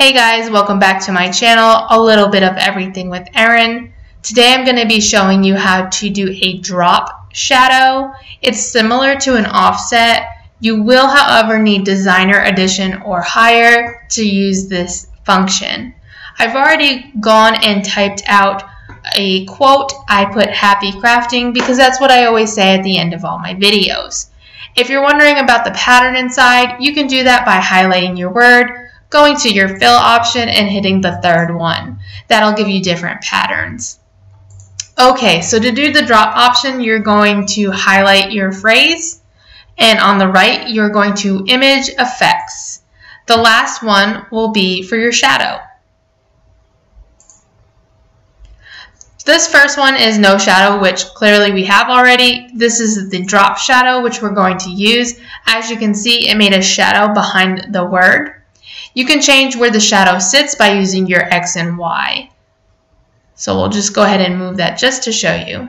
Hey guys, welcome back to my channel, a little bit of everything with Erin. Today I'm going to be showing you how to do a drop shadow. It's similar to an offset. You will, however, need Designer Edition or higher to use this function. I've already gone and typed out a quote. I put happy crafting because that's what I always say at the end of all my videos. If you're wondering about the pattern inside, you can do that by highlighting your word, going to your fill option and hitting the third one. That'll give you different patterns. Okay, so to do the drop option, you're going to highlight your phrase, and on the right, you're going to image effects. The last one will be for your shadow. This first one is no shadow, which clearly we have already. This is the drop shadow, which we're going to use. As you can see, it made a shadow behind the word. You can change where the shadow sits by using your X and Y. So we'll just go ahead and move that just to show you.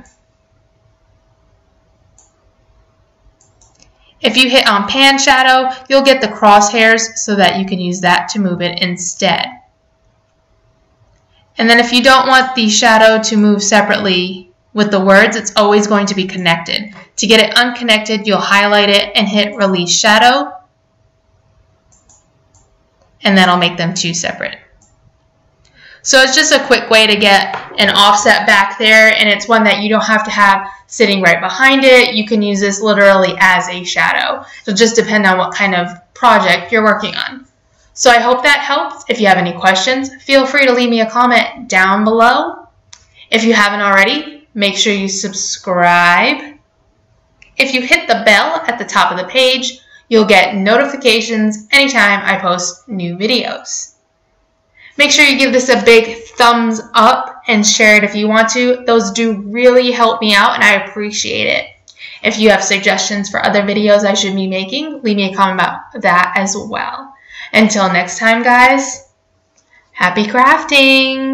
If you hit on pan shadow, you'll get the crosshairs so that you can use that to move it instead. And then if you don't want the shadow to move separately with the words, it's always going to be connected. To get it unconnected, you'll highlight it and hit release shadow. And that'll make them two separate. So it's just a quick way to get an offset back there, and it's one that you don't have to have sitting right behind it. You can use this literally as a shadow. It'll just depend on what kind of project you're working on. So I hope that helps. If you have any questions, feel free to leave me a comment down below. If you haven't already, make sure you subscribe. If you hit the bell at the top of the page, you'll get notifications anytime I post new videos. Make sure you give this a big thumbs up and share it if you want to. Those do really help me out and I appreciate it. If you have suggestions for other videos I should be making, leave me a comment about that as well. Until next time, guys, happy crafting!